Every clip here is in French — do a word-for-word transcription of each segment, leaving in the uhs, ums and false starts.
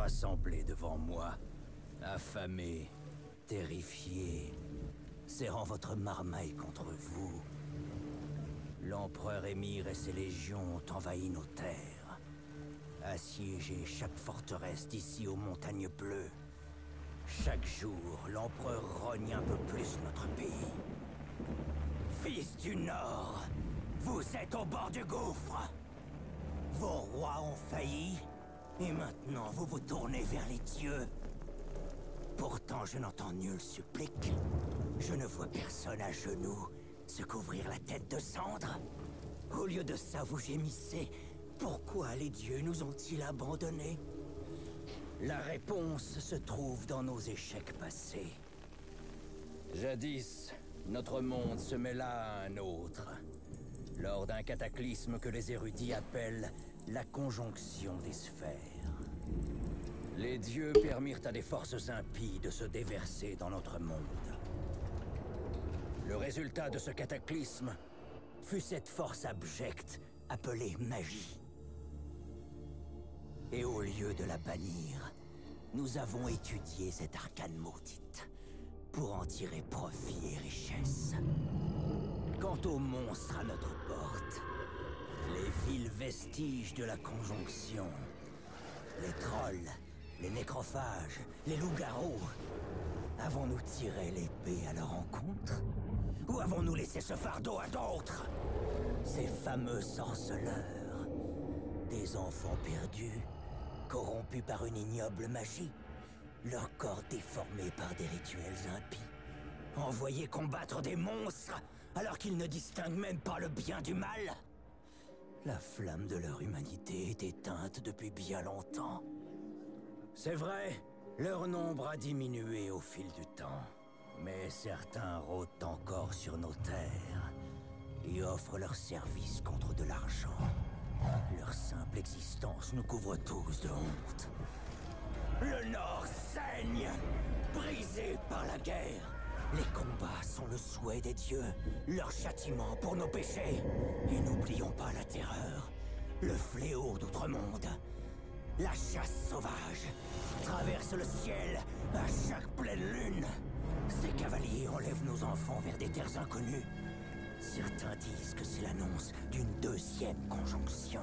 rassemblés devant moi, affamés, terrifiés, serrant votre marmaille contre vous. L'empereur Émir et ses légions ont envahi nos terres, assiégé chaque forteresse d'ici aux Montagnes Bleues. Chaque jour, l'empereur rogne un peu plus notre pays. Fils du Nord, vous êtes au bord du gouffre. Vos rois ont failli, et maintenant vous vous tournez vers les dieux. Pourtant, je n'entends nul supplique. Je ne vois personne à genoux se couvrir la tête de cendres. Au lieu de ça, vous gémissez. Pourquoi les dieux nous ont-ils abandonnés? La réponse se trouve dans nos échecs passés. Jadis, notre monde se mêla à un autre, lors d'un cataclysme que les érudits appellent la Conjonction des sphères. Les dieux permirent à des forces impies de se déverser dans notre monde. Le résultat de ce cataclysme fut cette force abjecte appelée magie. Et au lieu de la bannir, nous avons étudié cette arcane maudite pour en tirer profit et richesse. Quant aux monstres à notre porte, les vils vestiges de la Conjonction, les trolls, les nécrophages, les loups-garous, avons-nous tiré l'épée à leur rencontre? Ou avons-nous laissé ce fardeau à d'autres? Ces fameux sorceleurs, des enfants perdus, corrompus par une ignoble magie, leurs corps déformés par des rituels impies, envoyés combattre des monstres alors qu'ils ne distinguent même pas le bien du mal. La flamme de leur humanité est éteinte depuis bien longtemps. C'est vrai, leur nombre a diminué au fil du temps, mais certains rôdent encore sur nos terres et offrent leurs services contre de l'argent. Leur simple existence nous couvre tous de honte. Le Nord saigne, brisé par la guerre. Les combats sont le souhait des dieux, leur châtiment pour nos péchés. Et n'oublions pas la terreur, le fléau d'outre-monde. La chasse sauvage traverse le ciel à chaque pleine lune. Ces cavaliers enlèvent nos enfants vers des terres inconnues. Certains disent que c'est l'annonce d'une deuxième conjonction.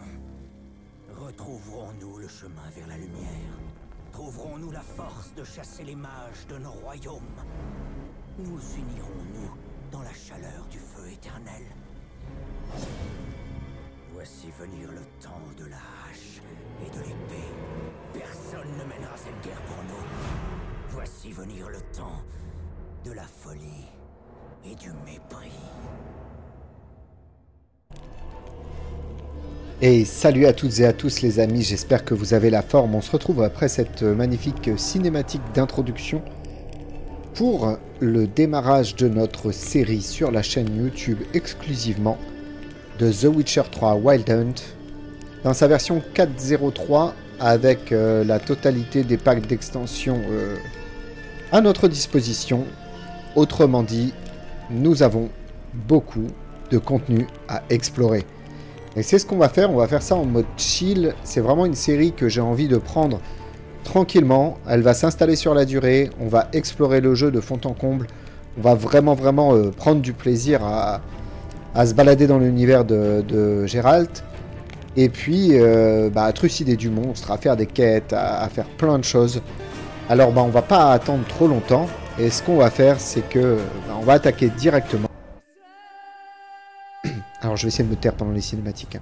Retrouverons-nous le chemin vers la lumière? Trouverons-nous la force de chasser les mages de nos royaumes? Nous unirons-nous dans la chaleur du feu éternel? Voici venir le temps de la hache et de l'épée. Personne ne mènera cette guerre pour nous. Voici venir le temps de la folie et du mépris. Et salut à toutes et à tous les amis, j'espère que vous avez la forme. On se retrouve après cette magnifique cinématique d'introduction pour le démarrage de notre série sur la chaîne YouTube exclusivement de The Witcher trois Wild Hunt dans sa version quatre point zéro trois avec euh, la totalité des packs d'extension euh, à notre disposition. Autrement dit, nous avons beaucoup de contenu à explorer. Et c'est ce qu'on va faire, on va faire ça en mode chill. C'est vraiment une série que j'ai envie de prendre tranquillement. Elle va s'installer sur la durée, on va explorer le jeu de fond en comble. On va vraiment vraiment euh, prendre du plaisir à, à se balader dans l'univers de, de Geralt. Et puis euh, bah, à trucider du monstre, à faire des quêtes, à, à faire plein de choses. Alors bah, on va pas attendre trop longtemps. Et ce qu'on va faire, c'est que bah, on va attaquer directement. Alors je vais essayer de me taire pendant les cinématiques.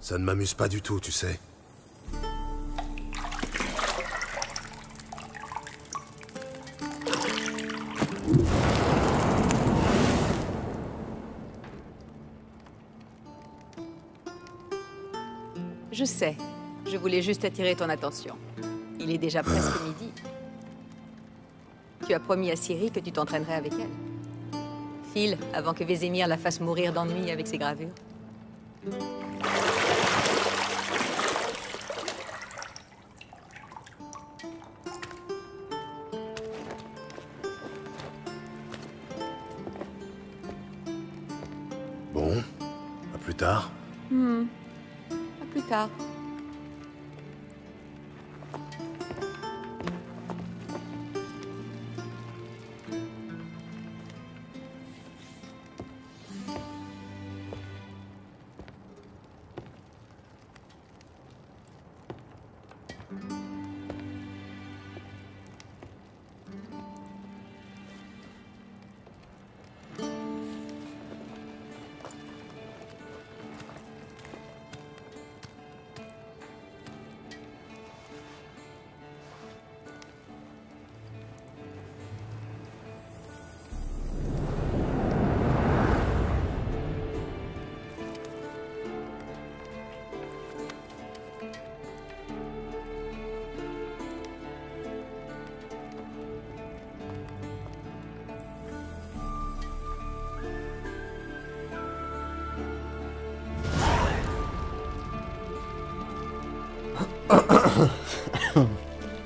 Ça ne m'amuse pas du tout, tu sais. Je sais. Je voulais juste attirer ton attention. Il est déjà presque ah. midi. Tu as promis à Ciri que tu t'entraînerais avec elle. File, avant que Vesemir la fasse mourir d'ennui avec ses gravures.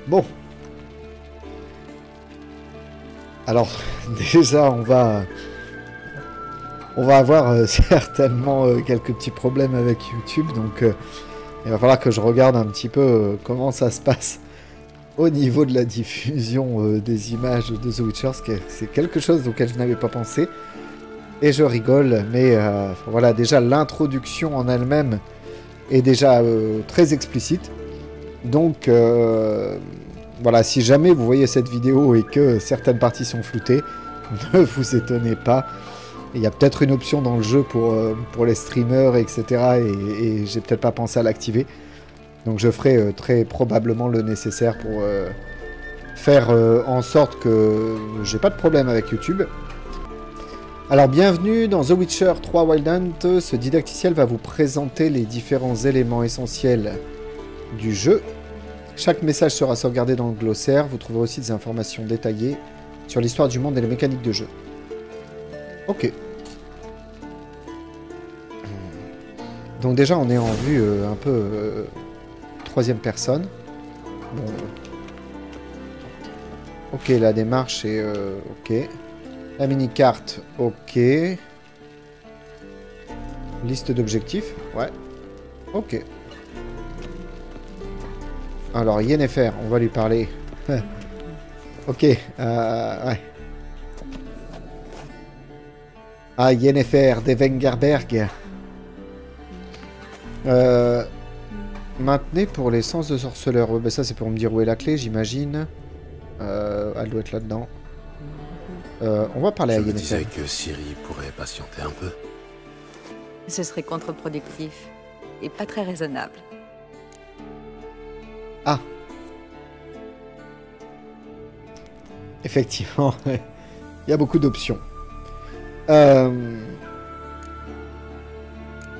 Bon. Alors, déjà, on va... On va avoir euh, certainement euh, quelques petits problèmes avec YouTube, donc euh, il va falloir que je regarde un petit peu euh, comment ça se passe au niveau de la diffusion euh, des images de The Witcher, c'est quelque chose auquel je n'avais pas pensé. Et je rigole, mais euh, voilà, déjà, l'introduction en elle-même est déjà euh, très explicite. Donc, euh, voilà, si jamais vous voyez cette vidéo et que certaines parties sont floutées, ne vous étonnez pas. Il y a peut-être une option dans le jeu pour, euh, pour les streamers, et cetera. Et, et j'ai peut-être pas pensé à l'activer. Donc je ferai euh, très probablement le nécessaire pour euh, faire euh, en sorte que j'ai pas de problème avec YouTube. Alors, bienvenue dans The Witcher trois Wild Hunt. Ce didacticiel va vous présenter les différents éléments essentiels du jeu. Chaque message sera sauvegardé dans le glossaire. Vous trouverez aussi des informations détaillées sur l'histoire du monde et les mécaniques de jeu. Ok. Donc déjà, on est en vue euh, un peu euh, troisième personne. Bon. Ok, la démarche est... Euh, ok. La mini-carte, ok. Liste d'objectifs, ouais. Ok. Alors, Yennefer, on va lui parler. Ok, euh, ouais. Ah, Yennefer de Wengerberg. Euh, maintenez pour l'essence de sorceleur. Ouais, ben ça, c'est pour me dire où est la clé, j'imagine. Euh, elle doit être là-dedans. Euh, on va parler Je à Yennefer. Je me disais que Ciri pourrait patienter un peu. Ce serait contre-productif et pas très raisonnable. Ah. Effectivement, il y a beaucoup d'options. Euh...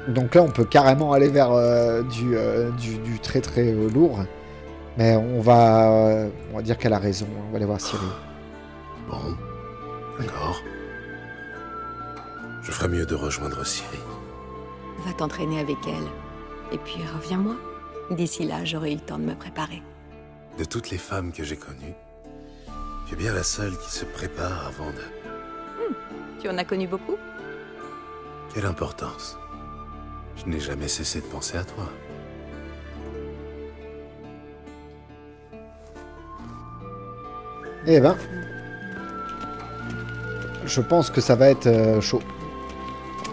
Donc là, on peut carrément aller vers euh, du, euh, du, du très très euh, lourd. Mais on va, euh, on va dire qu'elle a raison. On va aller voir Ciri. Bon, d'accord. Je ferais mieux de rejoindre Ciri. Va t'entraîner avec elle. Et puis reviens-moi. D'ici là, j'aurai eu le temps de me préparer. De toutes les femmes que j'ai connues, tu es bien la seule qui se prépare avant de... Hmm, tu en as connu beaucoup? Quelle importance. Je n'ai jamais cessé de penser à toi. Eh ben... Je pense que ça va être euh, chaud.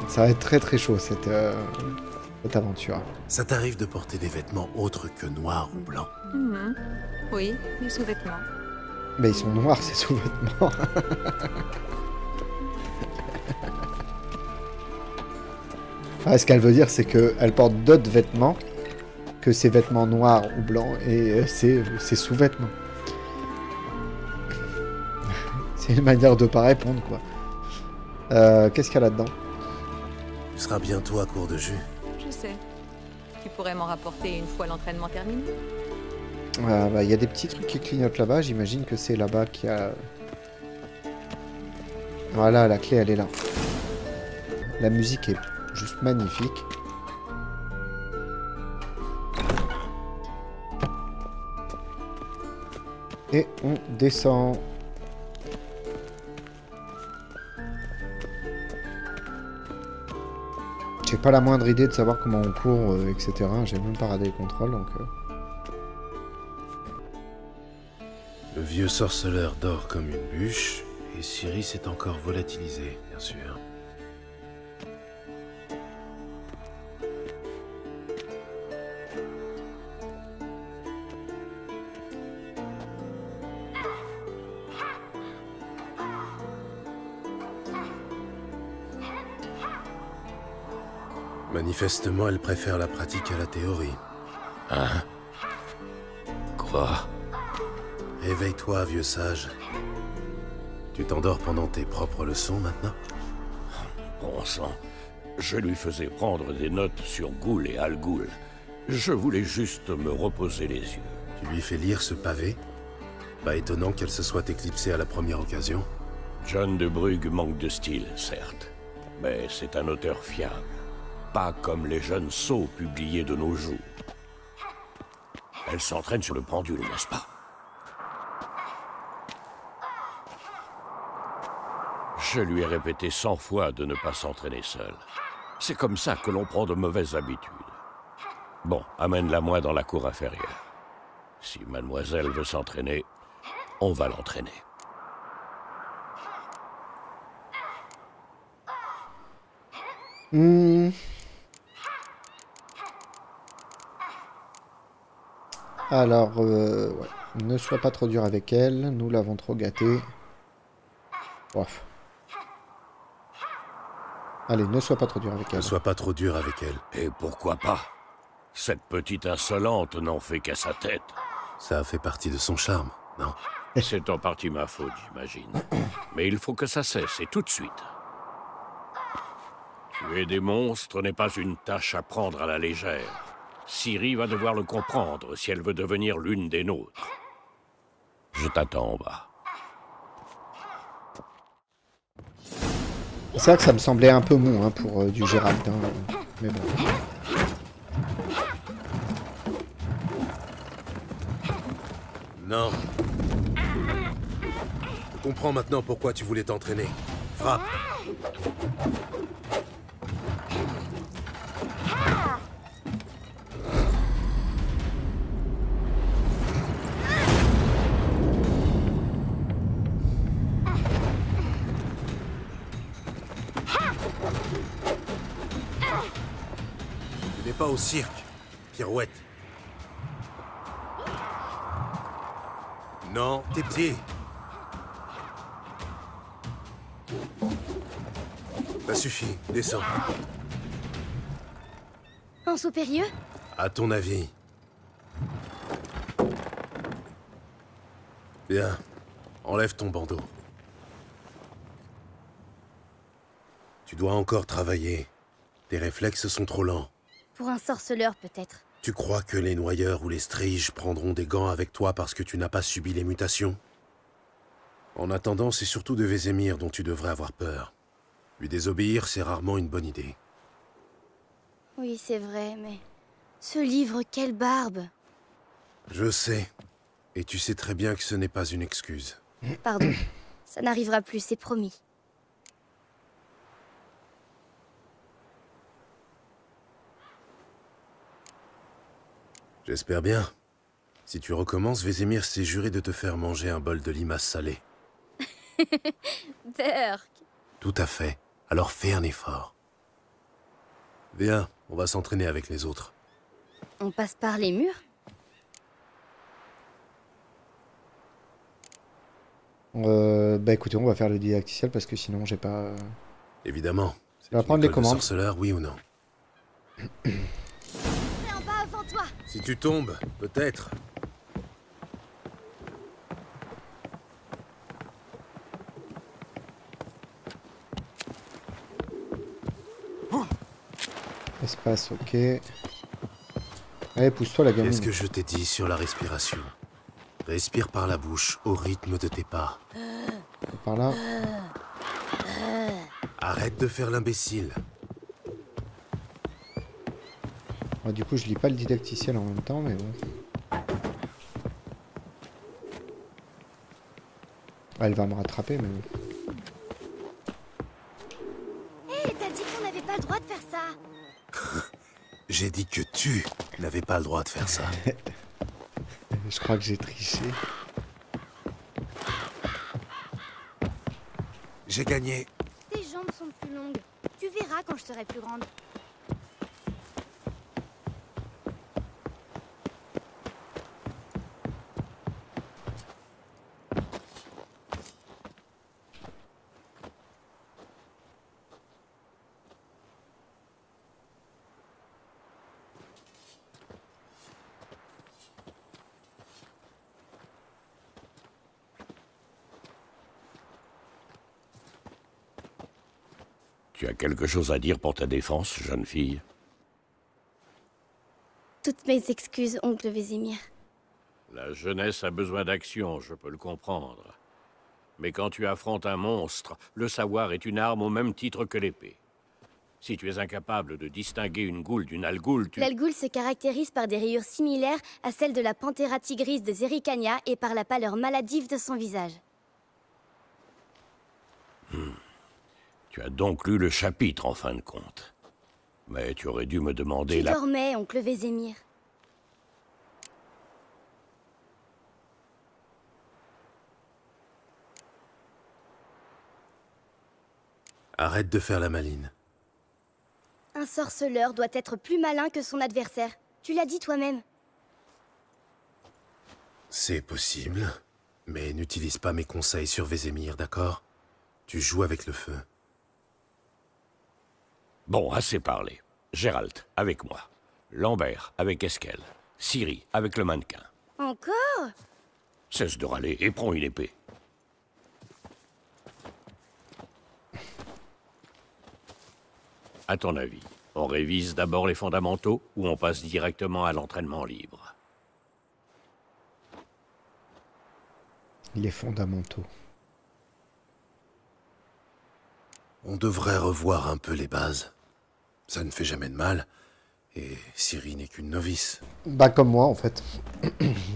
Ça va être très très chaud, cette... Euh... cette aventure. Ça t'arrive de porter des vêtements autres que noirs ou blancs? Mmh. Oui, les sous-vêtements. Mais ils sont noirs, ces sous-vêtements. Ah, ce qu'elle veut dire, c'est qu'elle porte d'autres vêtements que ses vêtements noirs ou blancs et ses, ses sous-vêtements. C'est une manière de pas répondre, quoi. Euh, Qu'est-ce qu'il y a là-dedans? Tu seras bientôt à court de jus. Je sais. Tu pourrais m'en rapporter une fois l'entraînement terminé. Il euh, bah, y a des petits trucs qui clignotent là-bas. J'imagine que c'est là-bas qu'il y a... Voilà, la clé, elle est là. La musique est juste magnifique. Et on descend. J'ai pas la moindre idée de savoir comment on court, euh, et cetera. J'ai même pas radé les contrôles, donc... Euh... Le vieux sorceleur dort comme une bûche, et Ciri s'est encore volatilisée, bien sûr. Manifestement, elle préfère la pratique à la théorie. Hein? Quoi? Éveille-toi, vieux sage. Tu t'endors pendant tes propres leçons, maintenant? Bon sang, je lui faisais prendre des notes sur Ghoul et Al-Ghoul. Je voulais juste me reposer les yeux. Tu lui fais lire ce pavé? Pas étonnant qu'elle se soit éclipsée à la première occasion. John de Brugge manque de style, certes. Mais c'est un auteur fiable. Pas comme les jeunes sots publiés de nos jours. Elle s'entraîne sur le pendule, n'est-ce pas? Je lui ai répété cent fois de ne pas s'entraîner seule. C'est comme ça que l'on prend de mauvaises habitudes. Bon, amène-la-moi dans la cour inférieure. Si mademoiselle veut s'entraîner, on va l'entraîner. Mmh. Alors, euh, ouais. Ne sois pas trop dur avec elle, nous l'avons trop gâtée. Bref. Allez, ne sois pas trop dur avec elle. Ne sois pas trop dur avec elle. Et pourquoi pas? Cette petite insolente n'en fait qu'à sa tête. Ça fait partie de son charme, non? C'est en partie ma faute, j'imagine. Mais il faut que ça cesse, et tout de suite. Tuer des monstres n'est pas une tâche à prendre à la légère. Ciri va devoir le comprendre si elle veut devenir l'une des nôtres. Je t'attends en bas. C'est vrai que ça me semblait un peu mou hein, pour euh, du Gérald, hein, mais bon. Non. Je comprends maintenant pourquoi tu voulais t'entraîner. Frappe. Au cirque, pirouette. Non, tes pieds. Ça suffit, descends. En saut périlleux? À ton avis. Bien, enlève ton bandeau. Tu dois encore travailler. Tes réflexes sont trop lents. Pour un sorceleur, peut-être. Tu crois que les noyeurs ou les striges prendront des gants avec toi parce que tu n'as pas subi les mutations? En attendant, c'est surtout de Vesemir dont tu devrais avoir peur. Lui désobéir, c'est rarement une bonne idée. Oui, c'est vrai, mais... Ce livre, quelle barbe! Je sais. Et tu sais très bien que ce n'est pas une excuse. Pardon. Ça n'arrivera plus, c'est promis. J'espère bien. Si tu recommences, Vesemir s'est juré de te faire manger un bol de limaces salées. Berk. Tout à fait. Alors fais un effort. Viens, On va s'entraîner avec les autres. On passe par les murs ? Euh, bah écoutez, on va faire le didacticiel parce que sinon j'ai pas... Évidemment. On va prendre les commandes. Sorceleur, oui ou non? C'est en bas avant toi. Si tu tombes, peut-être. Espace, ok. Allez, pousse-toi la gamine. Qu'est-ce que je t'ai dit sur la respiration? Respire par la bouche, au rythme de tes pas. Par là. Arrête de faire l'imbécile. Oh, du coup, je lis pas le didacticiel en même temps, mais bon. Ah, elle va me rattraper, mais bon. Hé, hey, t'as dit qu'on n'avait pas le droit de faire ça. J'ai dit que tu n'avais pas le droit de faire ça. Je crois que j'ai triché. J'ai gagné. Tes jambes sont plus longues. Tu verras quand je serai plus grande. Tu as quelque chose à dire pour ta défense, jeune fille? Toutes mes excuses, oncle Vesemir. La jeunesse a besoin d'action, je peux le comprendre. Mais quand tu affrontes un monstre, le savoir est une arme au même titre que l'épée. Si tu es incapable de distinguer une goule d'une algoule, tu... L'algoule se caractérise par des rayures similaires à celles de la panthera tigris de Zerikania et par la pâleur maladive de son visage. Hmm. Tu as donc lu le chapitre, en fin de compte. Mais tu aurais dû me demander tu la... Tu dormais, oncle Vesemir. Arrête de faire la maline. Un sorceleur doit être plus malin que son adversaire. Tu l'as dit toi-même. C'est possible, mais n'utilise pas mes conseils sur Vesemir, d'accord? Tu joues avec le feu. Bon, assez parlé. Geralt, avec moi. Lambert, avec Eskel. Ciri, avec le mannequin. Encore? Cesse de râler et prends une épée. À ton avis, on révise d'abord les fondamentaux ou on passe directement à l'entraînement libre? Les fondamentaux. On devrait revoir un peu les bases. Ça ne fait jamais de mal. Et Ciri n'est qu'une novice. Bah comme moi en fait.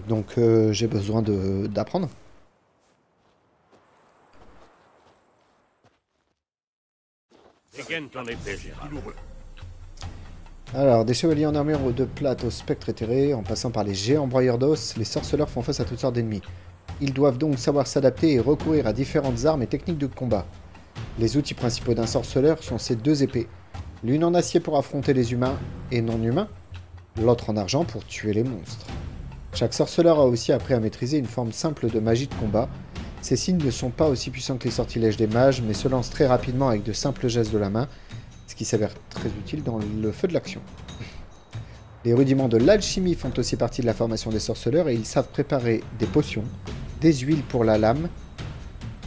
Donc euh, j'ai besoin de d'apprendre. Alors, des chevaliers en armure de plate aux spectres éthérés, en passant par les géants broyeurs d'os, les sorceleurs font face à toutes sortes d'ennemis. Ils doivent donc savoir s'adapter et recourir à différentes armes et techniques de combat. Les outils principaux d'un sorceleur sont ces deux épées. L'une en acier pour affronter les humains et non-humains, l'autre en argent pour tuer les monstres. Chaque sorceleur a aussi appris à maîtriser une forme simple de magie de combat. Ces signes ne sont pas aussi puissants que les sortilèges des mages, mais se lancent très rapidement avec de simples gestes de la main, ce qui s'avère très utile dans le feu de l'action. Les rudiments de l'alchimie font aussi partie de la formation des sorceleurs et ils savent préparer des potions, des huiles pour la lame,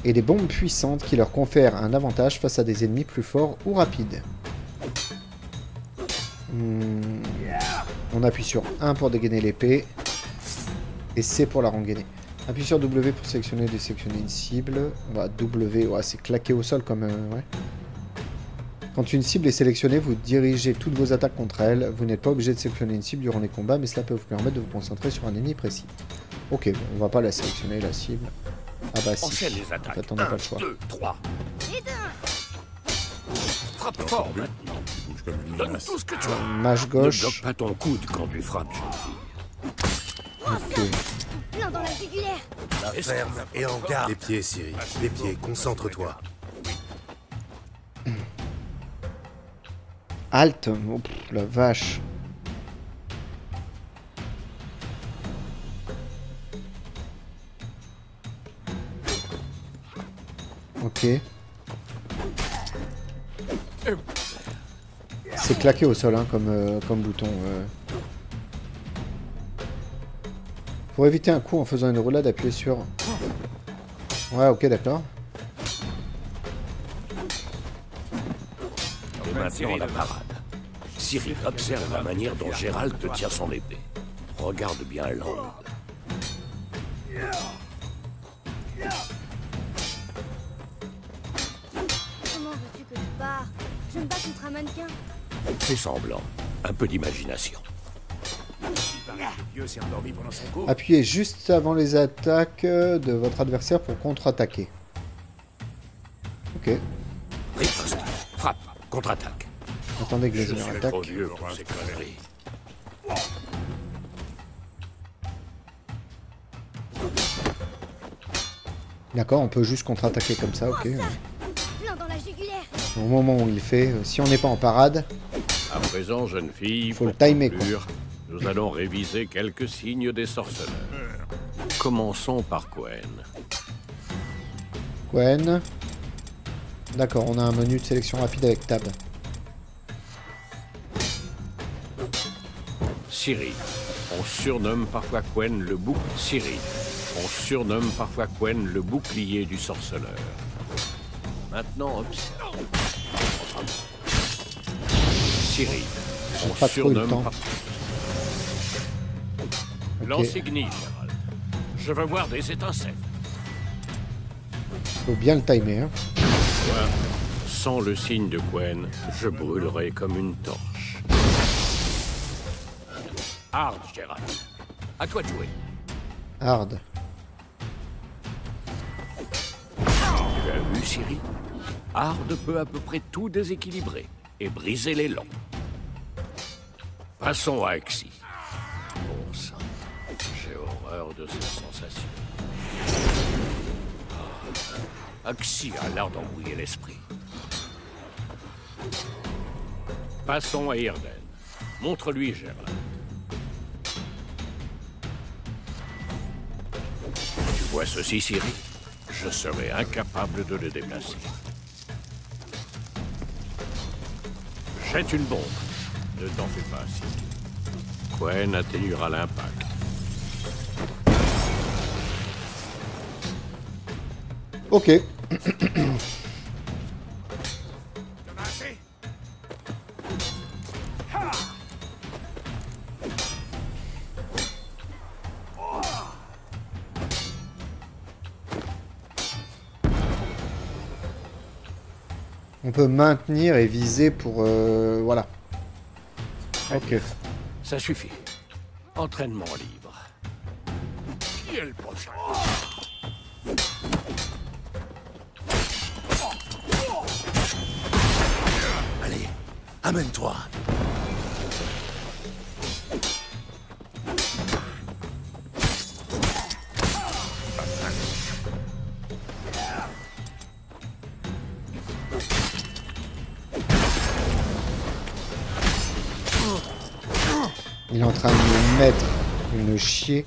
et des bombes puissantes qui leur confèrent un avantage face à des ennemis plus forts ou rapides. Hmm. On appuie sur un pour dégainer l'épée, et C pour la rengainer. Appuie sur W pour sélectionner et désélectionner une cible. Bah, W, ouais, c'est claqué au sol comme... Euh, ouais. Quand une cible est sélectionnée, vous dirigez toutes vos attaques contre elle. Vous n'êtes pas obligé de sélectionner une cible durant les combats, mais cela peut vous permettre de vous concentrer sur un ennemi précis. Ok, bon, on va pas la sélectionner, la cible. Ah bah si, en fait on n'a pas le choix. un, deux, trois. Frappe fort maintenant. Donne tout ce que tu as. Mage gauche. Ne bloque pas ton coude quand tu frappes, jeune fille. Plein dans la jugulaire. La ferme et en garde. Les pieds, Ciri. Les pieds, concentre-toi. Halte. Oh, pff, la vache. Ok. C'est claqué au sol hein, comme, euh, comme bouton. Euh. Pour éviter un coup en faisant une roulade, appuyez sur... Ouais, ok, d'accord. Et maintenant la parade. Ciri observe la manière dont Geralt tient son épée. Regarde bien l'angle. Comment veux-tu que je pars? Je me bats contre un mannequin. Fais semblant. Un peu d'imagination. Appuyez juste avant les attaques de votre adversaire pour contre-attaquer. Ok. Riposte, frappe, contre-attaque. Attendez que les ennemis attaquent. D'accord, on peut juste contre-attaquer comme ça, ok. Au moment où il fait, si on n'est pas en parade, à présent, jeune fille, faut le timer quoi. Nous allons réviser quelques signes des sorceleurs. Commençons par Quen. Quen. D'accord, on a un menu de sélection rapide avec tab. Ciri. On surnomme parfois Quen le bouc. Ciri. On surnomme parfois Quen le bouclier du sorceleur. Maintenant, observe. Ciri. On pas surnomme trop le temps. Parfois... L'insigne, je veux voir des étincelles. Faut bien le timer. Hein. Ouais. Sans le signe de Quen, je brûlerai comme une torche. Hard, Gérard. À toi de jouer. Hard. Tu as vu, Ciri? Hard peut à peu près tout déséquilibrer et briser l'élan. Passons à Axie. Bon sang. De cette sensation. Oh. Axie a l'art d'embrouiller l'esprit. Passons à Aedirn. Montre-lui, Geralt. Tu vois ceci, Ciri? Je serais incapable de le déplacer. Jette une bombe. Ne t'en fais pas, Ciri. Quen atténuera l'impact. Ok. On peut maintenir et viser pour... Euh, voilà. Ok. Ça suffit. Entraînement libre. Qui est le prochain ? Amène-toi. Il est en train de me mettre une chier.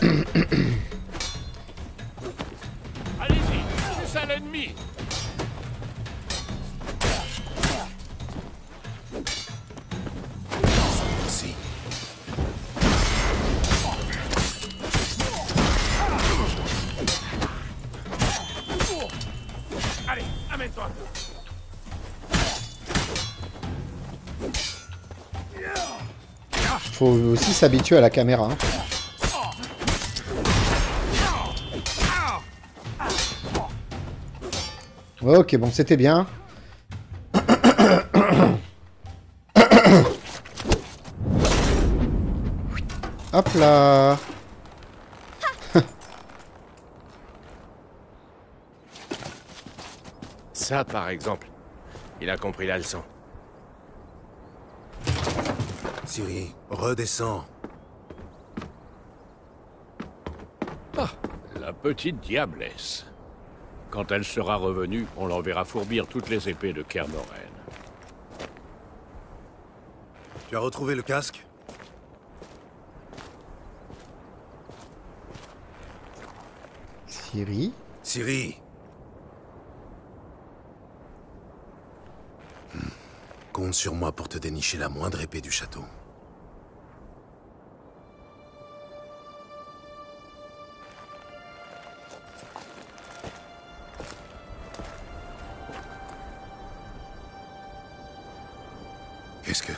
Allez-y, c'est ça l'ennemi. Faut aussi s'habituer à la caméra. Hein. Ok, bon, c'était bien. Hop là. Ça, par exemple. Il a compris la leçon. Ciri, redescends. Ah, la petite diablesse. Quand elle sera revenue, on l'enverra fourbir toutes les épées de Kaer Morhen. Tu as retrouvé le casque? Ciri? Ciri! Hmm. Compte sur moi pour te dénicher la moindre épée du château. Qu'est-ce que...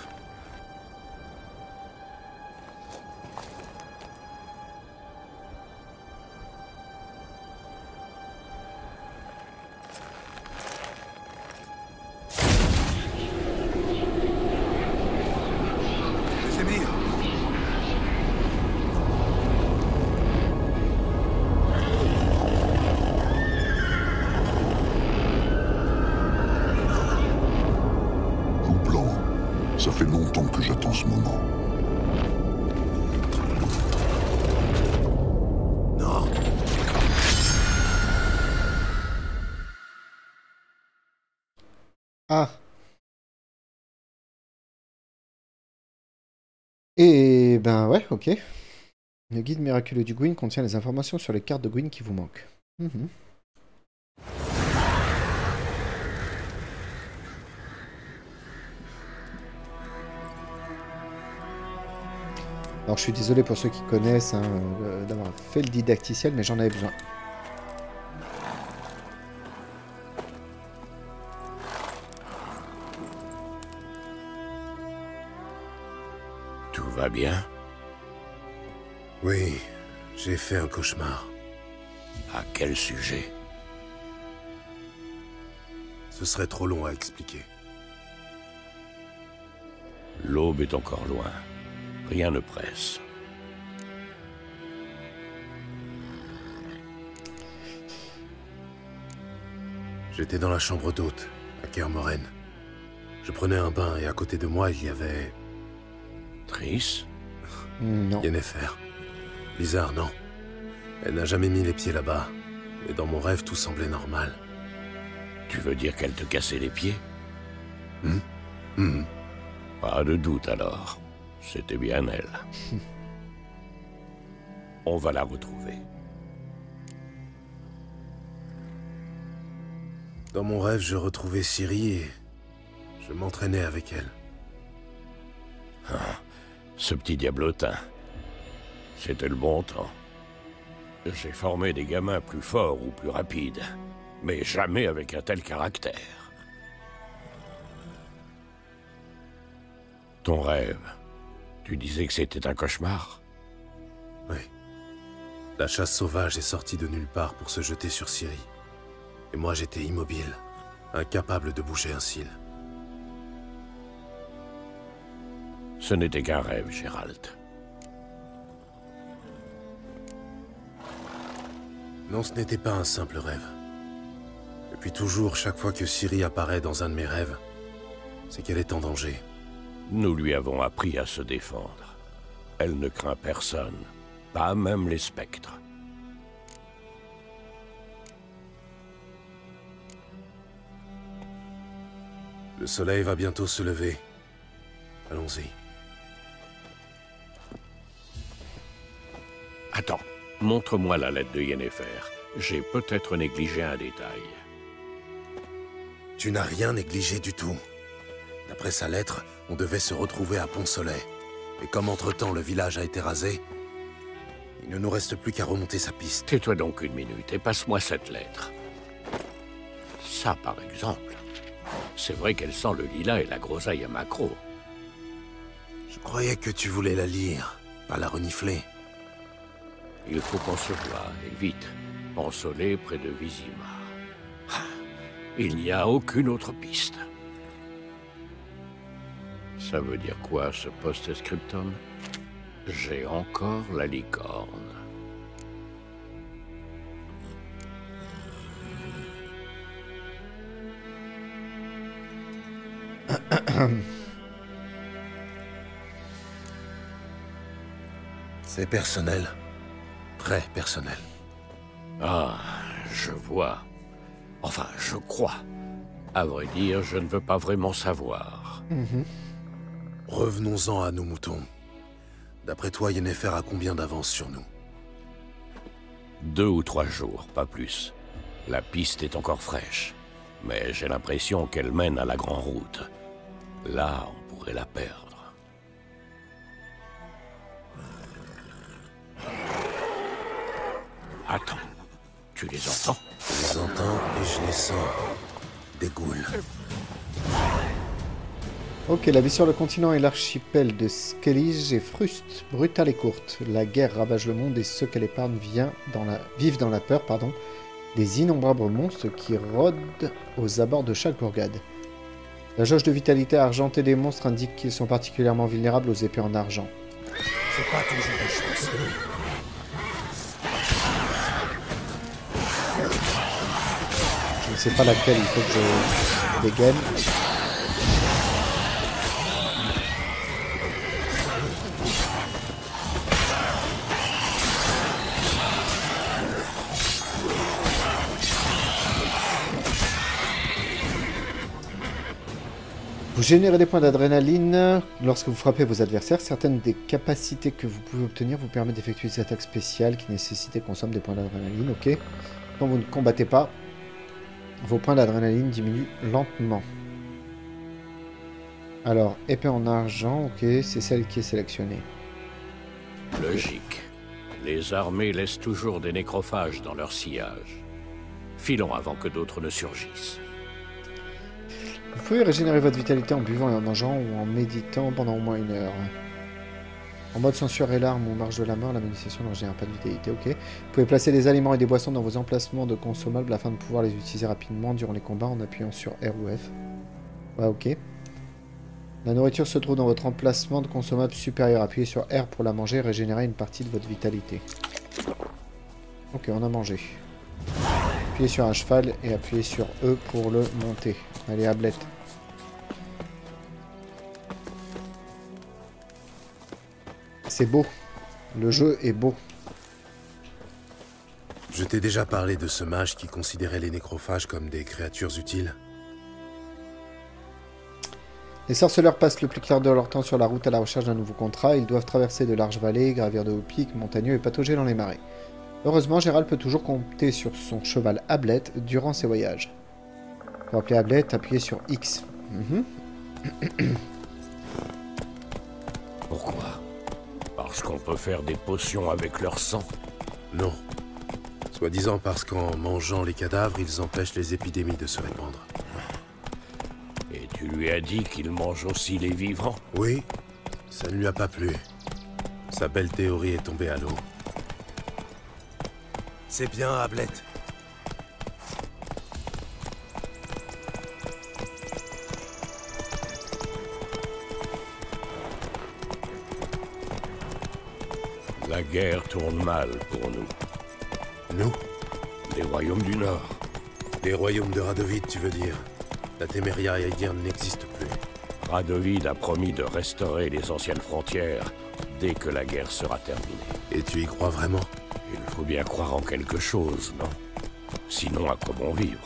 Et ben ouais, ok. Le guide miraculeux du Gwent contient les informations sur les cartes de Gwent qui vous manquent. Mmh. Alors je suis désolé pour ceux qui connaissent hein, euh, d'avoir fait le didacticiel, mais j'en avais besoin. Va bien? Oui, j'ai fait un cauchemar. À quel sujet? Ce serait trop long à expliquer. L'aube est encore loin. Rien ne presse. J'étais dans la chambre d'hôte, à Kaer Morhen. Je prenais un bain et à côté de moi, il y avait... Triss? Non. Yennefer. Bizarre, non? Elle n'a jamais mis les pieds là-bas. Et dans mon rêve, tout semblait normal. Tu veux dire qu'elle te cassait les pieds? hmm hmm. Pas de doute, alors. C'était bien elle. On va la retrouver. Dans mon rêve, je retrouvais Ciri et... je m'entraînais avec elle. Ah. Ce petit diablotin, c'était le bon temps. J'ai formé des gamins plus forts ou plus rapides, mais jamais avec un tel caractère. Ton rêve, tu disais que c'était un cauchemar? Oui. La chasse sauvage est sortie de nulle part pour se jeter sur Ciri. Et moi j'étais immobile, incapable de bouger un cil. Ce n'était qu'un rêve, Geralt. Non, ce n'était pas un simple rêve. Depuis toujours, chaque fois que Ciri apparaît dans un de mes rêves, c'est qu'elle est en danger. Nous lui avons appris à se défendre. Elle ne craint personne, pas même les spectres. Le soleil va bientôt se lever. Allons-y. Attends, montre-moi la lettre de Yennefer. J'ai peut-être négligé un détail. Tu n'as rien négligé du tout. D'après sa lettre, on devait se retrouver à Ponsolet. Et comme entre-temps le village a été rasé, il ne nous reste plus qu'à remonter sa piste. Tais-toi donc une minute et passe-moi cette lettre. Ça, par exemple. C'est vrai qu'elle sent le lilas et la groseille à maquereau. Je croyais que tu voulais la lire, pas la renifler. Il faut qu'on se voie, et vite. Ponsolet près de Vizima. Il n'y a aucune autre piste. Ça veut dire quoi, ce post-scriptum? J'ai encore la licorne. C'est personnel. Très personnel. Ah, je vois. Enfin, je crois. À vrai dire, je ne veux pas vraiment savoir. Mmh. Revenons-en à nos moutons. D'après toi, Yennefer a combien d'avance sur nous? Deux ou trois jours, pas plus. La piste est encore fraîche, mais j'ai l'impression qu'elle mène à la grande route. Là, on pourrait la perdre. Attends, tu les entends? Je les entends et je les sens. Des goules. Ok, la vie sur le continent et l'archipel de Skellige est fruste, brutale et courte. La guerre ravage le monde et ceux qu'elle épargne vient dans la... vivent dans la peur, pardon, des innombrables monstres qui rôdent aux abords de chaque bourgade. La jauge de vitalité argentée des monstres indique qu'ils sont particulièrement vulnérables aux épées en argent. C'est pas toujours une chance. Je ne sais pas laquelle il faut que je dégaine. Vous générez des points d'adrénaline lorsque vous frappez vos adversaires. Certaines des capacités que vous pouvez obtenir vous permettent d'effectuer des attaques spéciales qui nécessitent et consomment des points d'adrénaline. Ok. Quand vous ne combattez pas, vos points d'adrénaline diminuent lentement. Alors, épée en argent, ok, c'est celle qui est sélectionnée. Logique. Les armées laissent toujours des nécrophages dans leur sillage. Filons avant que d'autres ne surgissent. Vous pouvez régénérer votre vitalité en buvant et en mangeant ou en méditant pendant au moins une heure. En mode censurer l'arme ou marche de la mort, la méditation n'en génère pas de vitalité, ok. Vous pouvez placer des aliments et des boissons dans vos emplacements de consommables afin de pouvoir les utiliser rapidement durant les combats en appuyant sur R ou F. Ouais, ok. La nourriture se trouve dans votre emplacement de consommables supérieur. Appuyez sur R pour la manger et régénérer une partie de votre vitalité. Ok, on a mangé. Appuyez sur un cheval et appuyez sur E pour le monter. Allez, ablette. C'est beau. Le jeu est beau. Je t'ai déjà parlé de ce mage qui considérait les nécrophages comme des créatures utiles. Les sorceleurs passent le plus clair de leur temps sur la route à la recherche d'un nouveau contrat. Ils doivent traverser de larges vallées, gravir de hauts pics montagneux et patauger dans les marais. Heureusement, Gérald peut toujours compter sur son cheval Ablette durant ses voyages. Pour appeler Ablette, appuyez sur X. Mm-hmm. Pourquoi? Parce qu'on peut faire des potions avec leur sang? Non. Soi-disant parce qu'en mangeant les cadavres, ils empêchent les épidémies de se répandre. Et tu lui as dit qu'il mange aussi les vivants? Oui, ça ne lui a pas plu. Sa belle théorie est tombée à l'eau. C'est bien, Ablette. La guerre tourne mal pour nous. Nous? Les royaumes du Nord. Les royaumes de Radovid, tu veux dire? La Temeria et Aedirn n'existent plus. Radovid a promis de restaurer les anciennes frontières dès que la guerre sera terminée. Et tu y crois vraiment? Il faut bien croire en quelque chose, non? Sinon, à quoi bon vivre?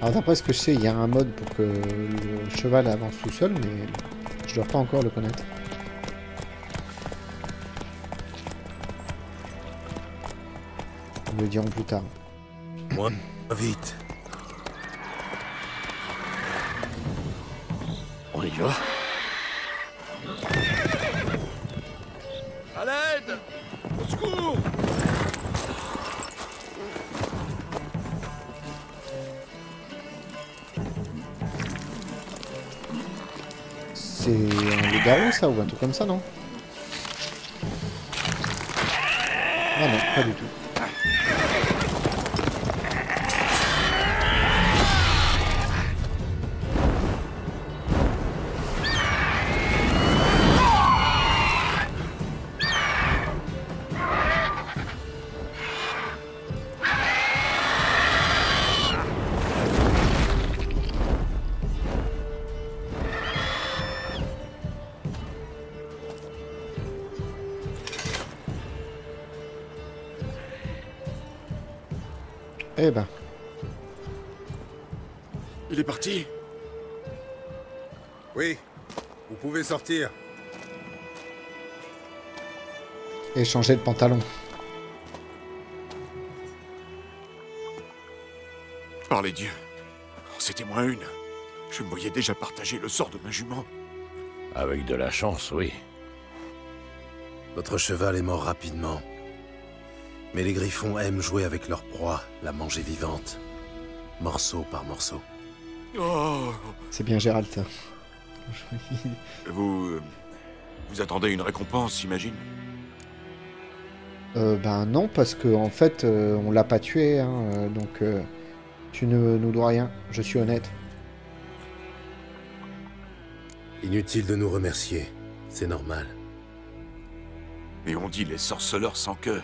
Alors, d'après ce que je sais, il y a un mode pour que le cheval avance tout seul, mais... je dois pas encore le connaître. Ils me le diront plus tard. Moi, vite. On y va. À l'aide! Au secours! C'est un loup-garou ça ou un truc comme ça, non? Ah non, pas du tout. Eh ben. Il est parti? Oui, vous pouvez sortir. Et changer de pantalon. Par les dieux, c'était moins une. Je me voyais déjà partager le sort de ma jument. Avec de la chance, oui. Votre cheval est mort rapidement. Mais les griffons aiment jouer avec leur proie, la manger vivante. Morceau par morceau. Oh. C'est bien Geralt. Vous... Vous attendez une récompense, j'imagine? Euh, ben non, parce que en fait, euh, on l'a pas tué, hein, euh, donc euh, tu ne nous dois rien, je suis honnête. Inutile de nous remercier, c'est normal. Mais on dit les sorceleurs sans cœur,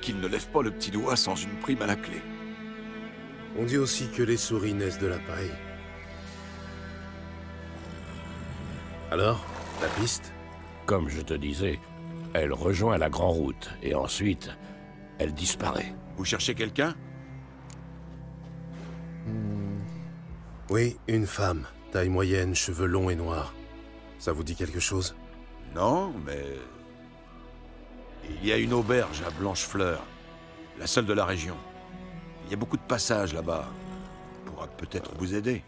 qu'ils ne lèvent pas le petit doigt sans une prime à la clé. On dit aussi que les souris naissent de la paille. Alors, la piste? Comme je te disais, elle rejoint la grande route, et ensuite, elle disparaît. Vous cherchez quelqu'un? hmm. Oui, une femme. Taille moyenne, cheveux longs et noirs. Ça vous dit quelque chose? Non, mais... il y a une auberge à Blanchefleur, la seule de la région. Il y a beaucoup de passages là-bas. On pourra peut-être vous aider.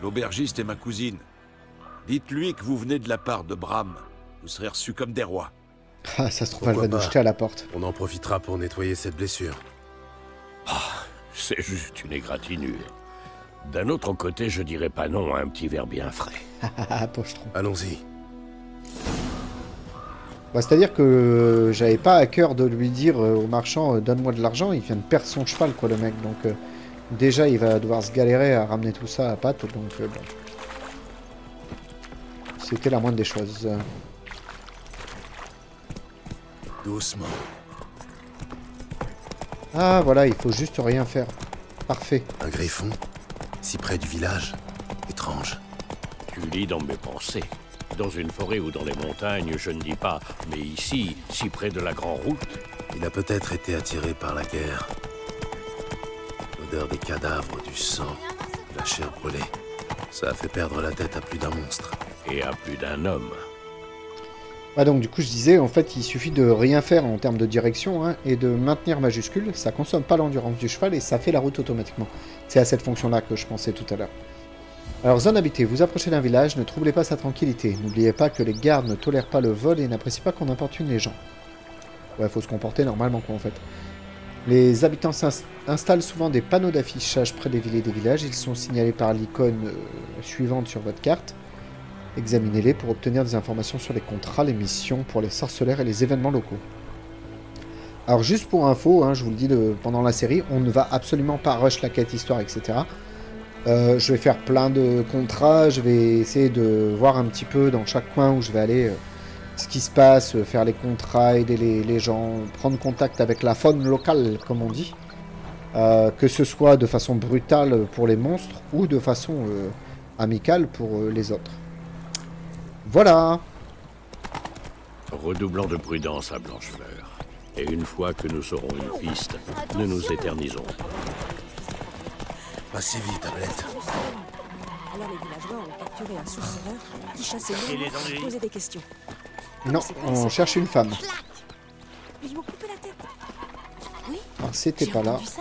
L'aubergiste est ma cousine. Dites-lui que vous venez de la part de Bram. Vous serez reçus comme des rois. Ah, ça se trouve, elle va nous jeter à la porte. On en profitera pour nettoyer cette blessure. Ah, c'est juste une égratignure. D'un autre côté, je dirais pas non à un petit verre bien frais. Ah, pochetron. Allons-y. Bah, c'est-à-dire que euh, j'avais pas à cœur de lui dire euh, au marchand euh, « Donne-moi de l'argent », il vient de perdre son cheval, quoi, le mec. Donc euh, déjà, il va devoir se galérer à ramener tout ça à pattes. Donc euh, bon. C'était la moindre des choses. Doucement. Ah, voilà, il faut juste rien faire. Parfait. Un griffon, si près du village. Étrange. Tu lis dans mes pensées. Dans une forêt ou dans les montagnes, je ne dis pas, mais ici, si près de la grande route... Il a peut-être été attiré par la guerre. L'odeur des cadavres, du sang, de la chair brûlée. Ça a fait perdre la tête à plus d'un monstre. Et à plus d'un homme. Ah donc du coup je disais, en fait il suffit de rien faire en termes de direction, hein, et de maintenir majuscule, ça consomme pas l'endurance du cheval et ça fait la route automatiquement. C'est à cette fonction là que je pensais tout à l'heure. Alors, zone habitée, vous approchez d'un village, ne troublez pas sa tranquillité. N'oubliez pas que les gardes ne tolèrent pas le vol et n'apprécient pas qu'on importune les gens. Ouais, faut se comporter normalement, quoi, en fait. Les habitants installent souvent des panneaux d'affichage près des villes et des villages. Ils sont signalés par l'icône euh, suivante sur votre carte. Examinez-les pour obtenir des informations sur les contrats, les missions pour les sorceleurs et les événements locaux. Alors, juste pour info, hein, je vous le dis le, pendant la série, on ne va absolument pas rush la quête histoire, et cetera. Euh, je vais faire plein de contrats, je vais essayer de voir un petit peu dans chaque coin où je vais aller euh, ce qui se passe, euh, faire les contrats, aider les, les gens, prendre contact avec la faune locale, comme on dit. Euh, que ce soit de façon brutale pour les monstres ou de façon euh, amicale pour euh, les autres. Voilà. Redoublant de prudence à Blanchefleur. Et une fois que nous aurons une piste, ne nous éternisons pas. Pas si vite, Ablette. Alors les villageois ont capturé un sorceleur qui chassait les gens et posait des questions. Non, on cherche une femme. Ils m'ont coupé la tête. Oui. Ah, c'était pas là. Ça,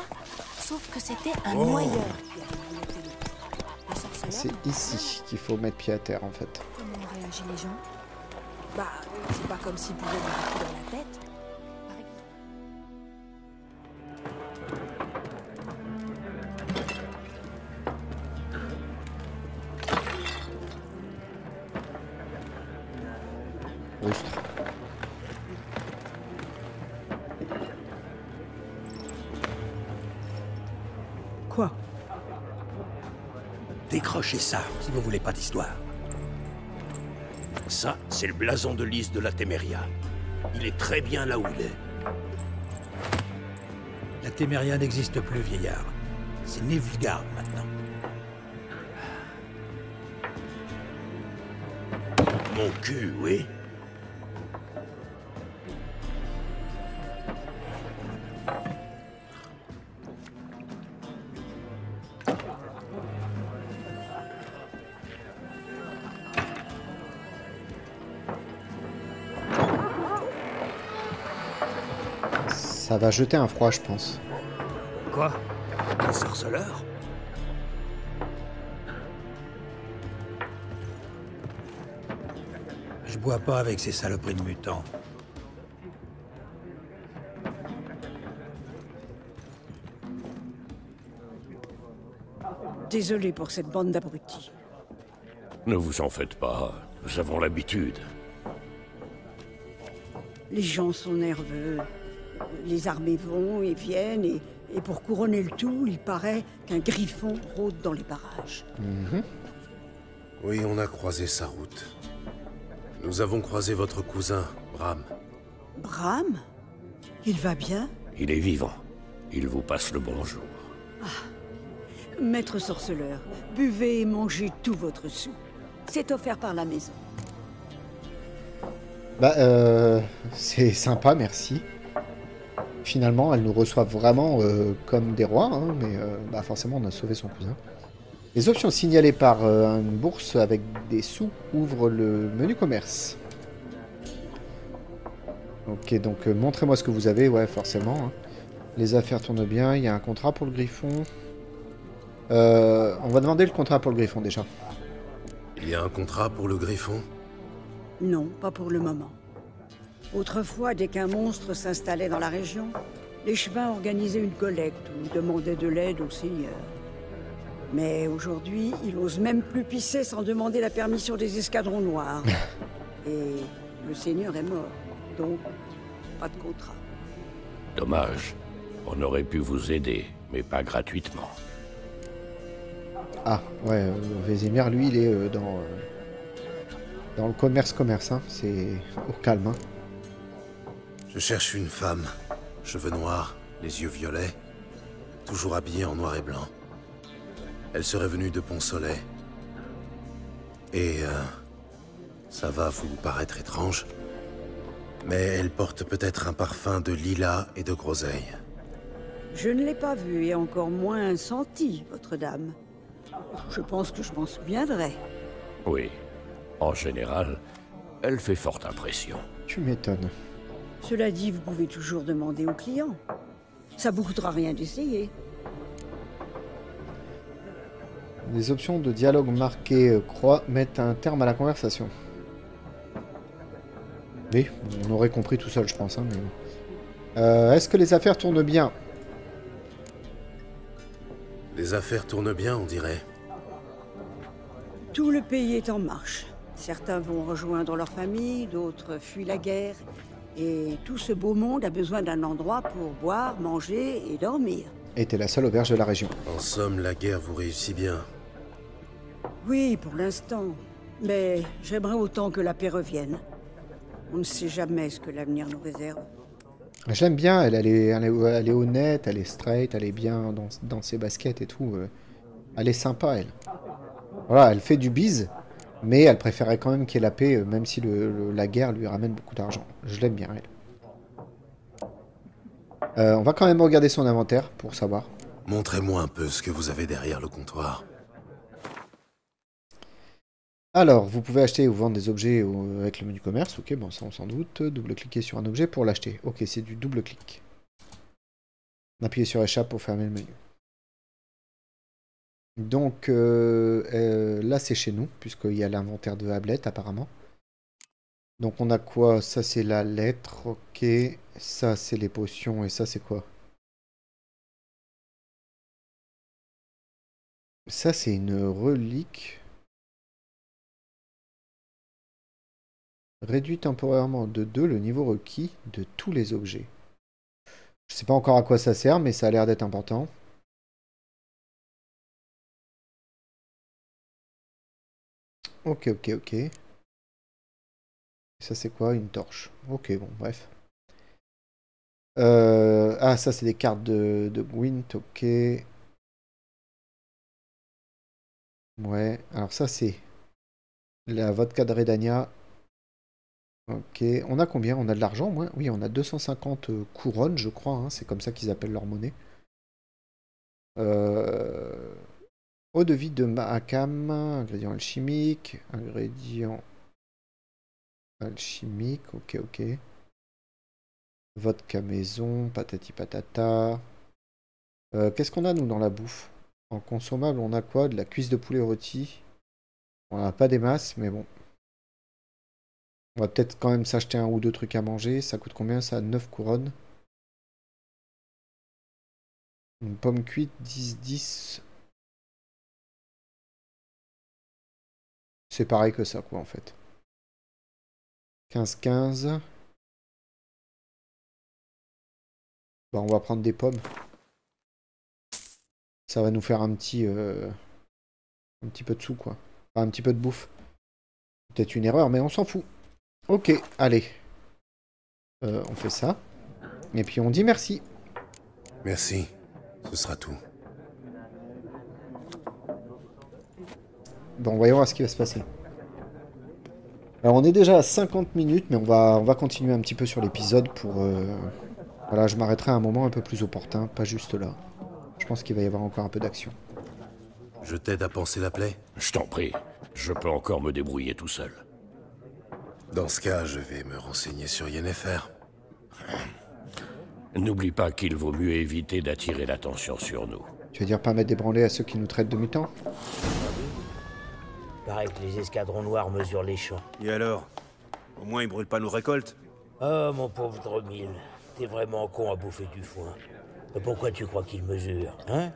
sauf que c'était un oh. noyeur. C'est ici qu'il faut mettre pied à terre, en fait. Comment réagissent les gens? Bah, c'est pas comme s'ils pouvaient lui mettre dans la tête. Quoi? Décrochez ça, si vous voulez pas d'histoire. Ça, c'est le blason de lys de la Temeria. Il est très bien là où il est. La Temeria n'existe plus, vieillard. C'est Nilfgaard maintenant. Mon cul, oui. Ça va jeter un froid, je pense. Quoi? Un sorceleur? Je bois pas avec ces saloperies de mutants. Désolé pour cette bande d'abrutis. Ne vous en faites pas, nous avons l'habitude. Les gens sont nerveux. Les armées vont et viennent, et, et pour couronner le tout, il paraît qu'un griffon rôde dans les parages. Mmh. Oui, on a croisé sa route. Nous avons croisé votre cousin, Bram. Bram? Il va bien? Il est vivant. Il vous passe le bonjour. Ah. Maître sorceleur, buvez et mangez tout votre sou. C'est offert par la maison. Bah, euh... c'est sympa, merci. Finalement, elles nous reçoivent vraiment euh, comme des rois, hein, mais euh, bah forcément, on a sauvé son cousin. Les options signalées par euh, une bourse avec des sous ouvrent le menu commerce. Ok, donc euh, montrez-moi ce que vous avez, ouais, forcément. Hein. Les affaires tournent bien, il y a un contrat pour le griffon. Euh, on va demander le contrat pour le griffon, déjà. Il y a un contrat pour le griffon? Non, pas pour le moment. Autrefois, dès qu'un monstre s'installait dans la région, les chemins organisaient une collecte ou demandaient de l'aide au seigneur. Mais aujourd'hui, il n'ose même plus pisser sans demander la permission des escadrons noirs. Et le seigneur est mort, donc pas de contrat. Dommage, on aurait pu vous aider, mais pas gratuitement. Ah, ouais, euh, Vesemir, lui, il est euh, dans, euh, dans le commerce-commerce, hein. C'est au calme, hein. Je cherche une femme, cheveux noirs, les yeux violets, toujours habillée en noir et blanc. Elle serait venue de Ponsolet. Et euh, ça va vous paraître étrange, mais elle porte peut-être un parfum de lilas et de groseille. Je ne l'ai pas vue et encore moins sentie, votre dame. Je pense que je m'en souviendrai. Oui, en général, elle fait forte impression. Tu m'étonnes. Cela dit, vous pouvez toujours demander aux clients. Ça vous coûtera rien d'essayer. Les options de dialogue marquées croix mettent un terme à la conversation. Oui, on aurait compris tout seul, je pense. Hein, mais... euh, est-ce que les affaires tournent bien? Les affaires tournent bien, on dirait. Tout le pays est en marche. Certains vont rejoindre leur famille, d'autres fuient la guerre... Et tout ce beau monde a besoin d'un endroit pour boire, manger et dormir. Et t'es la seule auberge de la région. En somme, la guerre vous réussit bien. Oui, pour l'instant. Mais j'aimerais autant que la paix revienne. On ne sait jamais ce que l'avenir nous réserve. J'aime bien, elle, elle, est, elle, est, elle est honnête, elle est straight, elle est bien dans, dans ses baskets et tout. Elle est sympa, elle. Voilà, elle fait du bise. Mais elle préférait quand même qu'il y ait la paix, même si le, le, la guerre lui ramène beaucoup d'argent. Je l'aime bien, elle. Euh, on va quand même regarder son inventaire pour savoir. Montrez-moi un peu ce que vous avez derrière le comptoir. Alors, vous pouvez acheter ou vendre des objets avec le menu commerce. Ok, bon, ça on s'en doute. Double-cliquer sur un objet pour l'acheter. Ok, c'est du double-clic. Appuyez sur échappe pour fermer le menu. Donc euh, euh, là c'est chez nous, puisqu'il y a l'inventaire de Hablette apparemment. Donc on a quoi? Ça c'est la lettre, ok. Ça c'est les potions et ça c'est quoi? Ça c'est une relique. Réduit temporairement de deux le niveau requis de tous les objets. Je sais pas encore à quoi ça sert, mais ça a l'air d'être important. Ok, ok, ok. Ça, c'est quoi? Une torche. Ok, bon, bref. Euh, ah, ça, c'est des cartes de, de Gwent, ok. Ouais, alors ça, c'est la vodka de Redania. Ok, on a combien? On a de l'argent, moi? Oui, on a deux cent cinquante couronnes, je crois. Hein. C'est comme ça qu'ils appellent leur monnaie. Euh... Eau de vie de Mahakam, ingrédient alchimique, ingrédient alchimique, ok, ok. Vodka maison, patati patata. Euh, Qu'est-ce qu'on a, nous, dans la bouffe? En consommable, on a quoi? De la cuisse de poulet rôti. On n'a pas des masses, mais bon. On va peut-être quand même s'acheter un ou deux trucs à manger. Ça coûte combien, ça? neuf couronnes. Une pomme cuite, dix, dix. C'est pareil que ça, quoi, en fait. quinze, quinze. Bon, on va prendre des pommes. Ça va nous faire un petit, euh, un petit peu de sous, quoi. Enfin, un petit peu de bouffe. Peut-être une erreur, mais on s'en fout. Ok, allez. Euh, on fait ça. Et puis on dit merci. Merci. Ce sera tout. Bon, on va y voir ce qui va se passer. Alors, on est déjà à cinquante minutes, mais on va, on va continuer un petit peu sur l'épisode pour... Euh... Voilà, je m'arrêterai à un moment un peu plus opportun, pas juste là. Je pense qu'il va y avoir encore un peu d'action. Je t'aide à panser la plaie? Je t'en prie. Je peux encore me débrouiller tout seul. Dans ce cas, je vais me renseigner sur Yennefer. N'oublie pas qu'il vaut mieux éviter d'attirer l'attention sur nous. Tu veux dire pas mettre des branlées à ceux qui nous traitent de mutants? Pareil que les escadrons noirs mesurent les champs. Et alors? Au moins ils brûlent pas nos récoltes? Oh mon pauvre Dromil, t'es vraiment con à bouffer du foin. Mais pourquoi tu crois qu'ils mesurent, hein?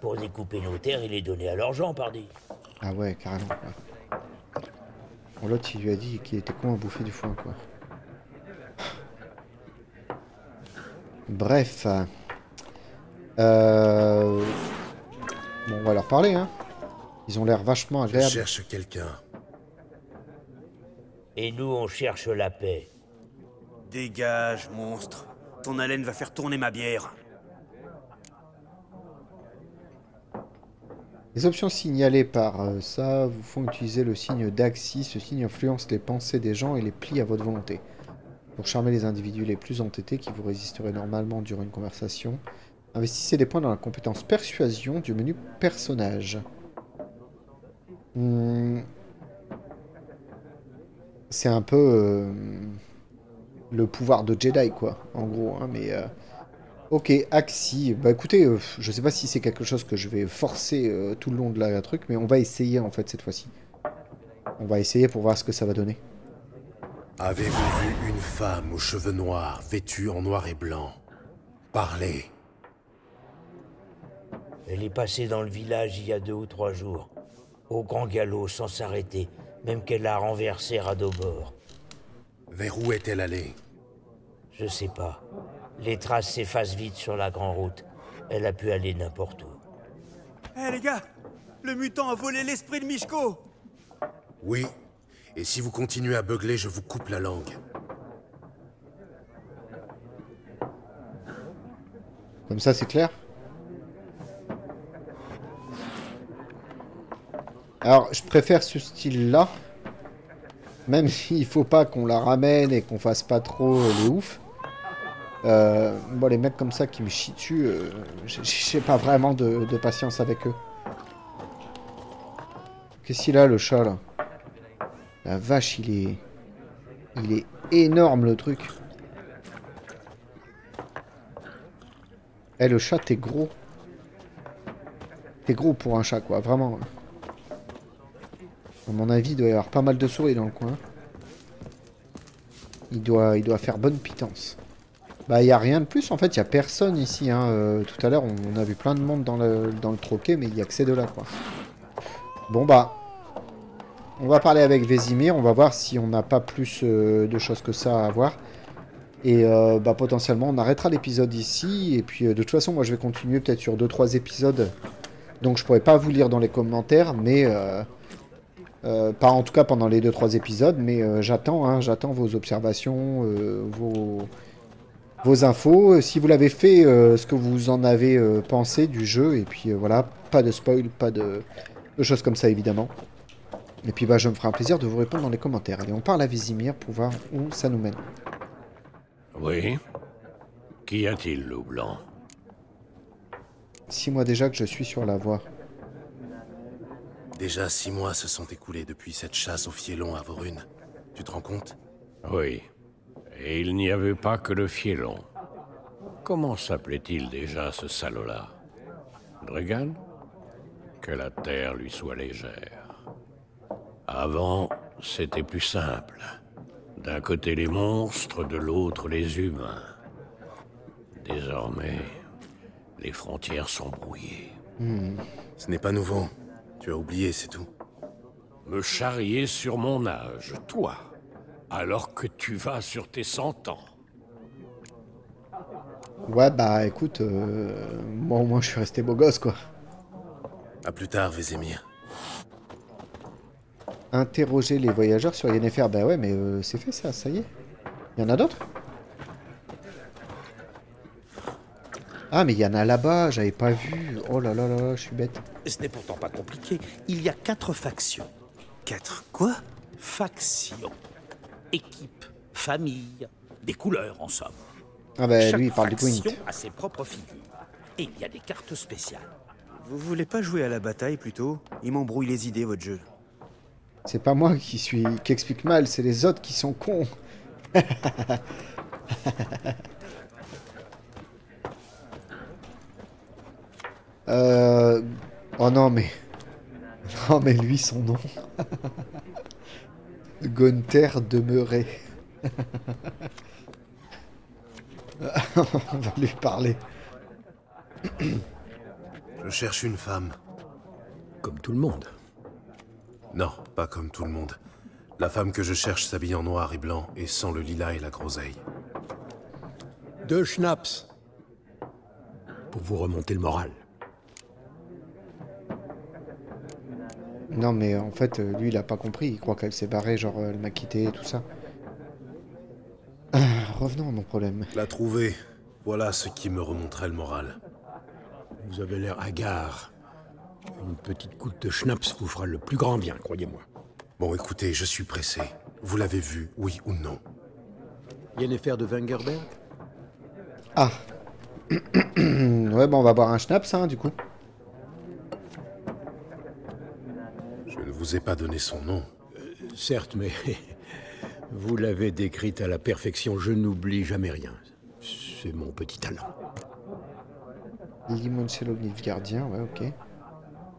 Pour découper nos terres et les donner à leurs gens, pardi. Ah ouais, carrément. Ouais. Bon, l'autre il lui a dit qu'il était con à bouffer du foin, quoi. Bref. Euh... Bon, on va leur parler, hein. Ils ont l'air vachement agréables. Je cherche quelqu'un. Et nous, on cherche la paix. Dégage, monstre. Ton haleine va faire tourner ma bière. Les options signalées par euh, ça vous font utiliser le signe d'axi. Ce signe influence les pensées des gens et les plie à votre volonté. Pour charmer les individus les plus entêtés qui vous résisteraient normalement durant une conversation, investissez des points dans la compétence persuasion du menu personnage. Hmm. C'est un peu euh, le pouvoir de Jedi, quoi, en gros, hein, mais... Euh... Ok, Axi, bah écoutez, euh, je sais pas si c'est quelque chose que je vais forcer euh, tout le long de la, la truc, mais on va essayer en fait cette fois-ci. On va essayer pour voir ce que ça va donner. Avez-vous vu une femme aux cheveux noirs, vêtue en noir et blanc? Parlez. Elle est passée dans le village il y a deux ou trois jours, au grand galop, sans s'arrêter, même qu'elle a renversé Radobord. Vers où est-elle allée? Je sais pas. Les traces s'effacent vite sur la grande route. Elle a pu aller n'importe où. Hé hey, les gars, le mutant a volé l'esprit de Mishko. Oui, et si vous continuez à beugler, je vous coupe la langue. Comme ça, c'est clair? Alors, je préfère ce style-là. Même s'il faut pas qu'on la ramène et qu'on fasse pas trop les ouf. Euh, bon, les mecs comme ça qui me chient dessus, euh, j'ai pas vraiment de, de patience avec eux. Qu'est-ce qu'il a, le chat, là? La vache, il est... Il est énorme, le truc. Eh, le chat, t'es gros. T'es gros pour un chat, quoi, vraiment. À mon avis, il doit y avoir pas mal de souris dans le coin. Il doit, il doit faire bonne pitance. Bah, il n'y a rien de plus, en fait, il n'y a personne ici, hein. Euh, tout à l'heure, on, on a vu plein de monde dans le, dans le troquet, mais il n'y a que ces deux-là, quoi. Bon, bah, on va parler avec Vesemir, on va voir si on n'a pas plus euh, de choses que ça à voir. Et, euh, bah, potentiellement, on arrêtera l'épisode ici, et puis, euh, de toute façon, moi, je vais continuer peut-être sur deux trois épisodes, donc je ne pourrai pas vous lire dans les commentaires, mais... Euh, Euh, pas en tout cas pendant les deux trois épisodes, mais euh, j'attends, hein, j'attends vos observations, euh, vos, vos infos. Si vous l'avez fait, euh, ce que vous en avez euh, pensé du jeu, et puis euh, voilà, pas de spoil, pas de, de choses comme ça évidemment. Et puis bah, je me ferai un plaisir de vous répondre dans les commentaires. Allez, on parle à Vesemir pour voir où ça nous mène. Oui. Qu'y a-t-il, loup blanc? Six mois déjà que je suis sur la voie. Déjà six mois se sont écoulés depuis cette chasse au fielon à Vorune. Tu te rends compte? Oui. Et il n'y avait pas que le fielon. Comment s'appelait-il déjà ce salaud-là? Dragan? Que la terre lui soit légère. Avant, c'était plus simple. D'un côté les monstres, de l'autre les humains. Désormais, les frontières sont brouillées. Mmh. Ce n'est pas nouveau. Tu as oublié, c'est tout. Me charrier sur mon âge, toi, alors que tu vas sur tes cent ans. Ouais, bah écoute, euh, moi au moins je suis resté beau gosse, quoi. À plus tard, Vesemir. Interroger les voyageurs sur Yennefer. Bah ouais, mais euh, c'est fait ça, ça y est. Il y en a d'autres? Ah, mais il y en a là-bas, j'avais pas vu. Oh là là là, je suis bête. Ce n'est pourtant pas compliqué. Il y a quatre factions. Quatre quoi? Factions. Équipe, famille, des couleurs en somme. Ah bah chaque lui, il parle du Gwent. Faction a ses propres figures. Et il y a des cartes spéciales. Vous voulez pas jouer à la bataille plutôt? Il m'embrouille les idées, votre jeu. C'est pas moi qui suis qui explique mal, c'est les autres qui sont cons. euh... Oh non mais... Non mais lui, son nom. Gaunter de Murray. On va lui parler. Je cherche une femme. Comme tout le monde. Non, pas comme tout le monde. La femme que je cherche s'habille en noir et blanc et sent le lilas et la groseille. Deux schnapps. Pour vous remonter le moral. Non mais en fait, lui il a pas compris. Il croit qu'elle s'est barrée, genre elle m'a quitté et tout ça. Ah, revenons à mon problème. La trouver, voilà ce qui me remonterait le moral. Vous avez l'air hagard. Une petite goutte de schnapps vous fera le plus grand bien, croyez-moi. Bon, écoutez, je suis pressé. Vous l'avez vu, oui ou non? Yennefer de Wingerberg? Ah. Ouais, ben bah, on va boire un schnapps, hein, du coup. Je ne vous ai pas donné son nom. Euh, certes, mais... vous l'avez décrite à la perfection, je n'oublie jamais rien. C'est mon petit talent. Limoncello Nilfgaardien, ouais, ok.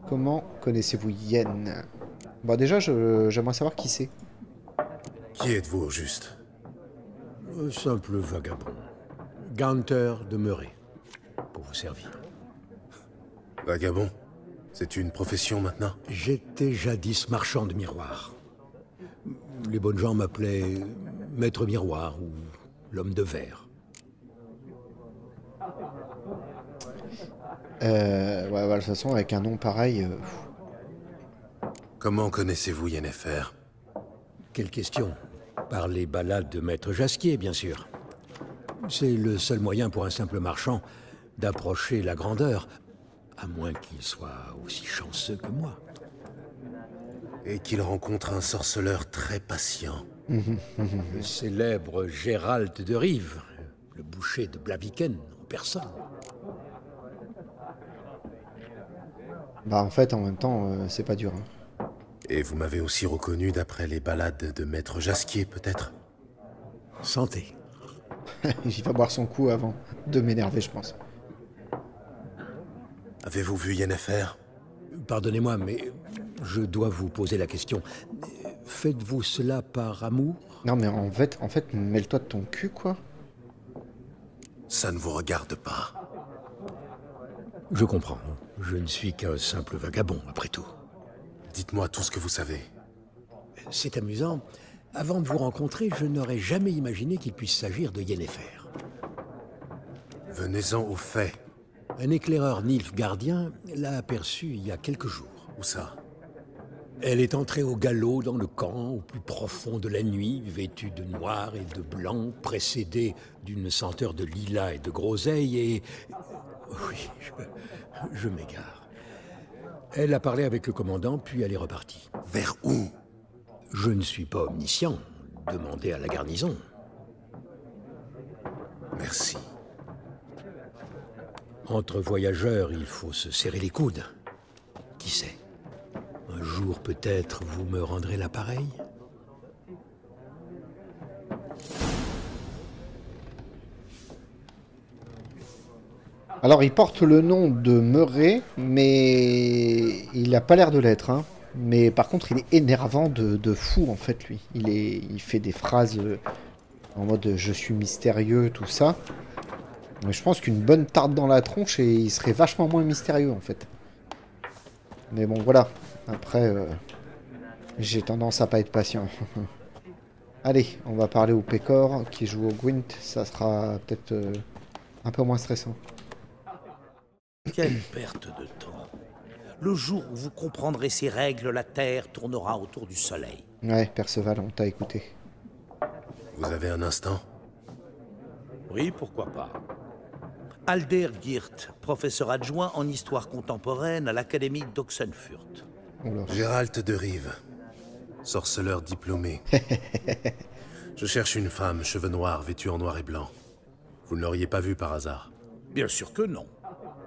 Comment connaissez-vous Yen? Bon, déjà, j'aimerais savoir qui c'est. Qui êtes-vous au juste? Un simple vagabond. Gaunter de Murray, pour vous servir. Vagabond? C'est une profession maintenant? J'étais jadis marchand de miroirs. Les bonnes gens m'appelaient Maître Miroir ou l'homme de verre. Euh, ouais, voilà, de toute façon, avec un nom pareil... Euh... Comment connaissez-vous Yennefer? Quelle question? Par les balades de Maître Jaskier, bien sûr. C'est le seul moyen pour un simple marchand d'approcher la grandeur, à moins qu'il soit aussi chanceux que moi. Et qu'il rencontre un sorceleur très patient. Le célèbre Geralt de Riv, le boucher de Blaviken, en personne. Bah en fait, en même temps, euh, c'est pas dur. Hein. Et vous m'avez aussi reconnu d'après les balades de Maître Jaskier, peut-être? Santé. J'y vais boire son coup avant de m'énerver, je pense. Avez-vous vu Yennefer? Pardonnez-moi, mais je dois vous poser la question. Faites-vous cela par amour? Non mais en fait, en fait, mêle-toi de ton cul, quoi. Ça ne vous regarde pas. Je comprends. Je ne suis qu'un simple vagabond, après tout. Dites-moi tout ce que vous savez. C'est amusant. Avant de vous rencontrer, je n'aurais jamais imaginé qu'il puisse s'agir de Yennefer. Venez-en au fait. Un éclaireur Nilfgaardien l'a aperçue il y a quelques jours. Où ça? Elle est entrée au galop dans le camp, au plus profond de la nuit, vêtue de noir et de blanc, précédée d'une senteur de lilas et de groseille et... Oui, je... Je m'égare. Elle a parlé avec le commandant, puis elle est repartie. Vers où? Je ne suis pas omniscient. Demandez à la garnison. Merci. Entre voyageurs, il faut se serrer les coudes. Qui sait? Un jour, peut-être, vous me rendrez l'appareil? Alors, il porte le nom de Murray, mais il n'a pas l'air de l'être. Hein. Mais par contre, il est énervant de, de fou, en fait, lui. Il, est, il fait des phrases en mode « je suis mystérieux », tout ça. Mais je pense qu'une bonne tarte dans la tronche, et il serait vachement moins mystérieux, en fait. Mais bon, voilà. Après, euh, j'ai tendance à pas être patient. Allez, on va parler au Pécor qui joue au Gwent. Ça sera peut-être euh, un peu moins stressant. Quelle perte de temps. Le jour où vous comprendrez ces règles, la Terre tournera autour du Soleil. Ouais, Perceval, on t'a écouté. Vous avez un instant? Oui, pourquoi pas. Alder Girt, professeur adjoint en histoire contemporaine à l'Académie d'Oxenfurt. Geralt de Riv, sorceleur diplômé. Je cherche une femme, cheveux noirs, vêtue en noir et blanc. Vous ne l'auriez pas vue par hasard? Bien sûr que non.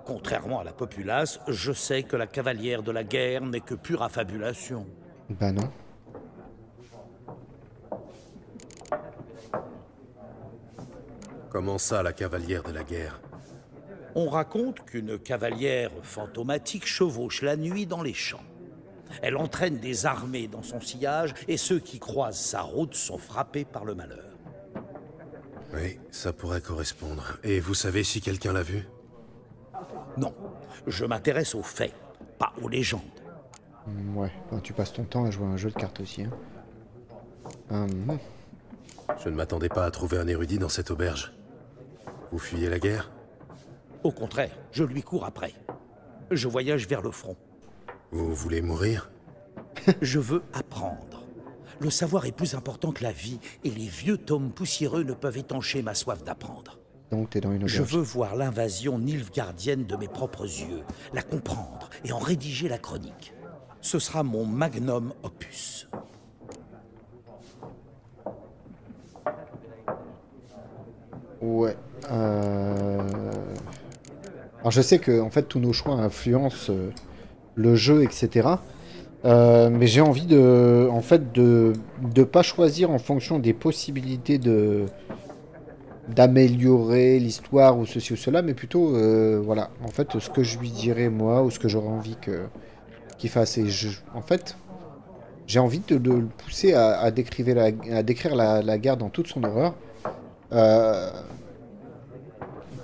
Contrairement à la populace, je sais que la cavalière de la guerre n'est que pure affabulation. Bah non. Comment ça, la cavalière de la guerre? On raconte qu'une cavalière fantomatique chevauche la nuit dans les champs. Elle entraîne des armées dans son sillage, et ceux qui croisent sa route sont frappés par le malheur. Oui, ça pourrait correspondre. Et vous savez si quelqu'un l'a vue? Non, je m'intéresse aux faits, pas aux légendes. Ouais, ben, tu passes ton temps à jouer à un jeu de cartes aussi. Hein. Hum. Je ne m'attendais pas à trouver un érudit dans cette auberge. Vous fuyez la guerre? Au contraire, je lui cours après. Je voyage vers le front. Vous voulez mourir? Je veux apprendre. Le savoir est plus important que la vie, et les vieux tomes poussiéreux ne peuvent étancher ma soif d'apprendre. Donc t'es dans une auberge. Je veux voir l'invasion nilfgaardienne de mes propres yeux, la comprendre et en rédiger la chronique. Ce sera mon magnum opus. Ouais. Euh... Alors je sais que en fait tous nos choix influencent... Euh... le jeu, et cetera. Euh, mais j'ai envie de, en fait, de ne pas choisir en fonction des possibilités de d'améliorer l'histoire ou ceci ou cela, mais plutôt, euh, voilà, en fait, ce que je lui dirais moi ou ce que j'aurais envie que qu'il fasse. Et je, en fait, j'ai envie de, de le pousser à, à, décrire la, à décrire la, la guerre dans toute son horreur. Euh,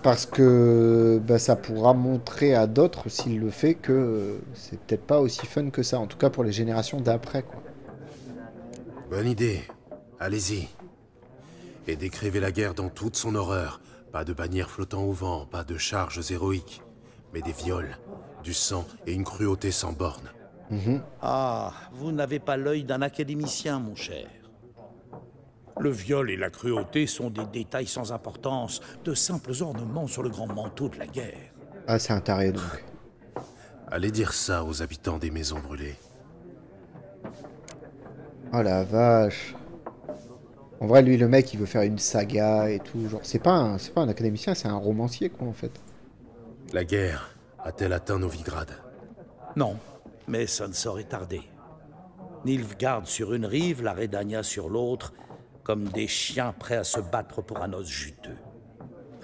Parce que bah, ça pourra montrer à d'autres, s'il le fait, que c'est peut-être pas aussi fun que ça. En tout cas pour les générations d'après, quoi. Bonne idée. Allez-y. Et décrivez la guerre dans toute son horreur. Pas de bannières flottant au vent, pas de charges héroïques, mais des viols, du sang et une cruauté sans borne. Mmh. Ah, vous n'avez pas l'œil d'un académicien, mon cher. Le viol et la cruauté sont des détails sans importance, de simples ornements sur le grand manteau de la guerre. Ah, c'est un taré, donc. Allez dire ça aux habitants des maisons brûlées. Oh la vache. En vrai, lui, le mec, il veut faire une saga et tout. Genre, c'est pas, pas un académicien, c'est un romancier, quoi, en fait. La guerre a-t-elle atteint Novigrad? Non, mais ça ne saurait tarder. Nilfgaard sur une rive, la Redania sur l'autre... comme des chiens prêts à se battre pour un os juteux.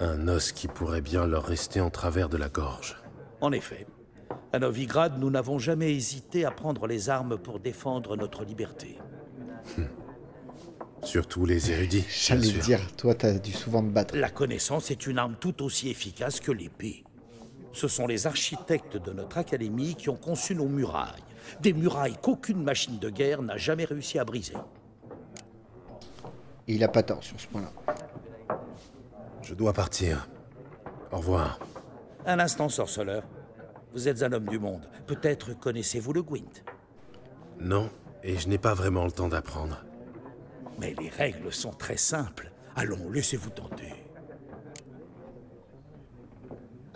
Un os qui pourrait bien leur rester en travers de la gorge. En effet. À Novigrad, nous n'avons jamais hésité à prendre les armes pour défendre notre liberté. Hum. Surtout les érudits. J'allais dire, toi, t'as dû souvent te battre. La connaissance est une arme tout aussi efficace que l'épée. Ce sont les architectes de notre académie qui ont conçu nos murailles. Des murailles qu'aucune machine de guerre n'a jamais réussi à briser. Et il a pas tort sur ce point-là. Je dois partir. Au revoir. Un instant, sorceleur. Vous êtes un homme du monde. Peut-être connaissez-vous le Gwent? Non, et je n'ai pas vraiment le temps d'apprendre. Mais les règles sont très simples. Allons, laissez-vous tenter.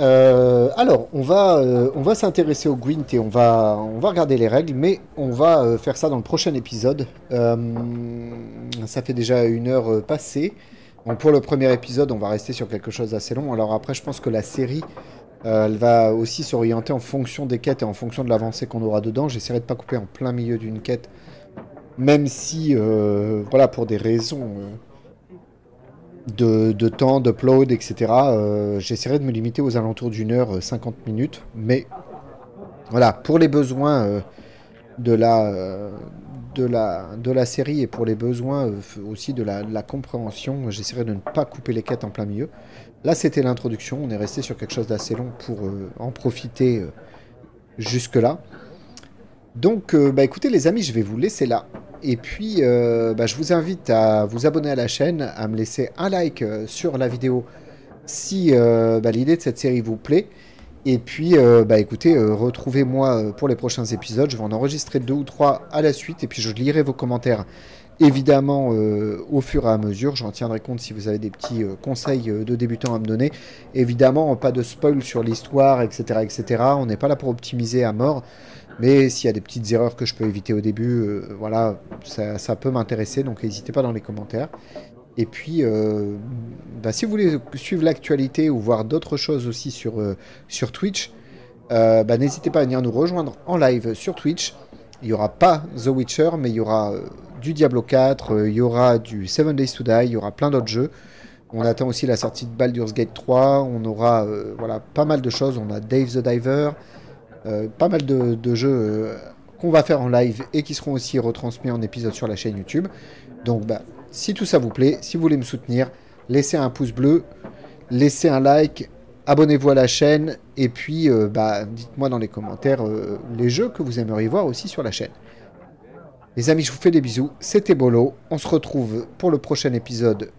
Euh, alors, on va, euh, on va s'intéresser au Gwent et on va, on va regarder les règles, mais on va euh, faire ça dans le prochain épisode. Euh, ça fait déjà une heure euh, passée. Bon, pour le premier épisode, on va rester sur quelque chose d'assez long. Alors après, je pense que la série, euh, elle va aussi s'orienter en fonction des quêtes et en fonction de l'avancée qu'on aura dedans. J'essaierai de pas couper en plein milieu d'une quête, même si, euh, voilà, pour des raisons... Euh, de, de temps d'upload, et cetera. Euh, j'essaierai de me limiter aux alentours d'une heure, cinquante minutes. Mais voilà, pour les besoins euh, de, la, euh, de, la, de la série et pour les besoins euh, aussi de la, de la compréhension, j'essaierai de ne pas couper les quêtes en plein milieu. Là, c'était l'introduction. On est resté sur quelque chose d'assez long pour euh, en profiter euh, jusque-là. Donc, euh, bah, écoutez les amis, je vais vous laisser là. Et puis, euh, bah, je vous invite à vous abonner à la chaîne, à me laisser un like sur la vidéo si euh, bah, l'idée de cette série vous plaît. Et puis, euh, bah, écoutez, euh, retrouvez-moi pour les prochains épisodes. Je vais en enregistrer deux ou trois à la suite. Et puis, je lirai vos commentaires, évidemment, euh, au fur et à mesure. J'en tiendrai compte si vous avez des petits euh, conseils de débutants à me donner. Évidemment, pas de spoil sur l'histoire, et cetera, et cetera. On n'est pas là pour optimiser à mort. Mais s'il y a des petites erreurs que je peux éviter au début, euh, voilà, ça, ça peut m'intéresser, donc n'hésitez pas dans les commentaires. Et puis, euh, bah, si vous voulez suivre l'actualité ou voir d'autres choses aussi sur, euh, sur Twitch, euh, bah, n'hésitez pas à venir nous rejoindre en live sur Twitch. Il n'y aura pas The Witcher, mais il y aura euh, du Diablo quatre, euh, il y aura du Seven Days to Die, il y aura plein d'autres jeux. On attend aussi la sortie de Baldur's Gate trois, on aura euh, voilà, pas mal de choses, on a Dave the Diver... Euh, pas mal de, de jeux euh, qu'on va faire en live et qui seront aussi retransmis en épisode sur la chaîne YouTube. Donc, bah, si tout ça vous plaît, si vous voulez me soutenir, laissez un pouce bleu, laissez un like, abonnez-vous à la chaîne et puis euh, bah, dites-moi dans les commentaires euh, les jeux que vous aimeriez voir aussi sur la chaîne. Les amis, je vous fais des bisous, c'était Bolo, on se retrouve pour le prochain épisode